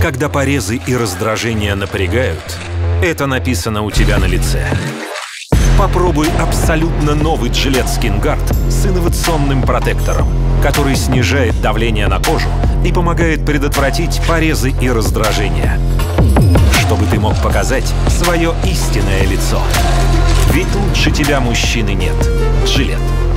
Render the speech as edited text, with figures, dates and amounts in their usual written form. Когда порезы и раздражения напрягают, это написано у тебя на лице. Попробуй абсолютно новый Gillette Skin Guard с инновационным протектором, который снижает давление на кожу и помогает предотвратить порезы и раздражения, чтобы ты мог показать свое истинное лицо. Ведь лучше тебя мужчины нет. Gillette.